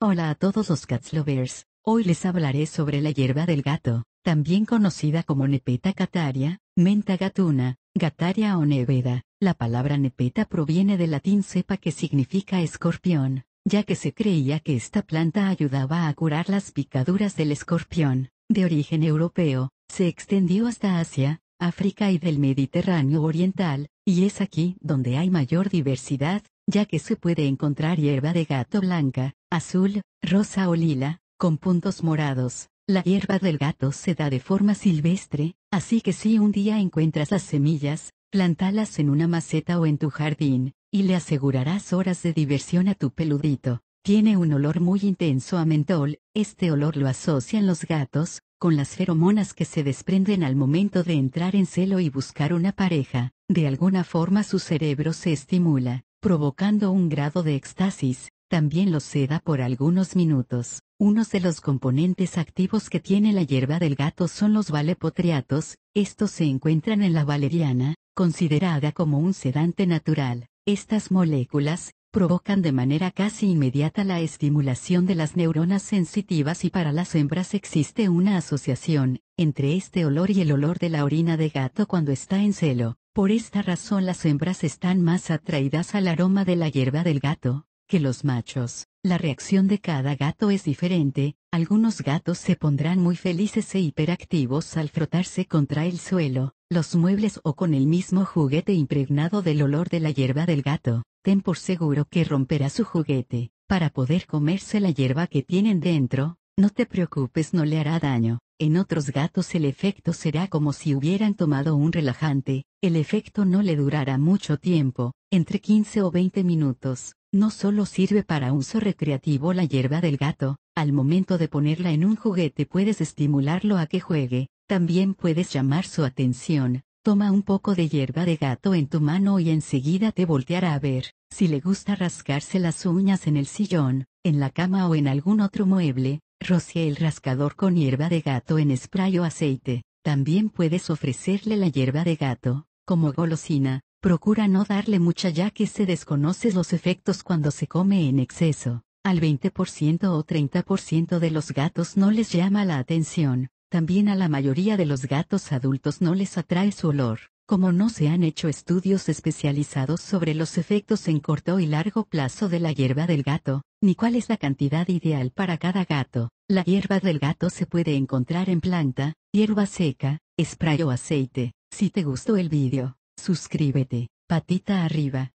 Hola a todos los cats lovers, hoy les hablaré sobre la hierba del gato, también conocida como Nepeta cataria, menta gatuna, gataria o neveda. La palabra nepeta proviene del latín cepa, que significa escorpión, ya que se creía que esta planta ayudaba a curar las picaduras del escorpión. De origen europeo, se extendió hasta Asia, África y del Mediterráneo oriental, y es aquí donde hay mayor diversidad, ya que se puede encontrar hierba de gato blanca, azul, rosa o lila, con puntos morados. La hierba del gato se da de forma silvestre, así que si un día encuentras las semillas, plántalas en una maceta o en tu jardín, y le asegurarás horas de diversión a tu peludito. Tiene un olor muy intenso a mentol. Este olor lo asocian los gatos con las feromonas que se desprenden al momento de entrar en celo y buscar una pareja. De alguna forma su cerebro se estimula, provocando un grado de éxtasis. También los seda por algunos minutos. Unos de los componentes activos que tiene la hierba del gato son los valepotriatos. Estos se encuentran en la valeriana, considerada como un sedante natural. Estas moléculas provocan de manera casi inmediata la estimulación de las neuronas sensitivas, y para las hembras existe una asociación entre este olor y el olor de la orina de gato cuando está en celo. Por esta razón las hembras están más atraídas al aroma de la hierba del gato que los machos. La reacción de cada gato es diferente. Algunos gatos se pondrán muy felices e hiperactivos al frotarse contra el suelo, los muebles o con el mismo juguete impregnado del olor de la hierba del gato. Ten por seguro que romperá su juguete para poder comerse la hierba que tienen dentro. No te preocupes, no le hará daño. En otros gatos el efecto será como si hubieran tomado un relajante. El efecto no le durará mucho tiempo, entre 15 o 20 minutos. No solo sirve para uso recreativo la hierba del gato. Al momento de ponerla en un juguete puedes estimularlo a que juegue. También puedes llamar su atención. Toma un poco de hierba de gato en tu mano y enseguida te volteará a ver. Si le gusta rascarse las uñas en el sillón, en la cama o en algún otro mueble, rocea el rascador con hierba de gato en spray o aceite. También puedes ofrecerle la hierba de gato como golosina. Procura no darle mucha, ya que se desconocen los efectos cuando se come en exceso. Al 20% o 30% de los gatos no les llama la atención. También a la mayoría de los gatos adultos no les atrae su olor. Como no se han hecho estudios especializados sobre los efectos en corto y largo plazo de la hierba del gato, ni cuál es la cantidad ideal para cada gato, la hierba del gato se puede encontrar en planta, hierba seca, spray o aceite. Si te gustó el vídeo, suscríbete, patita arriba.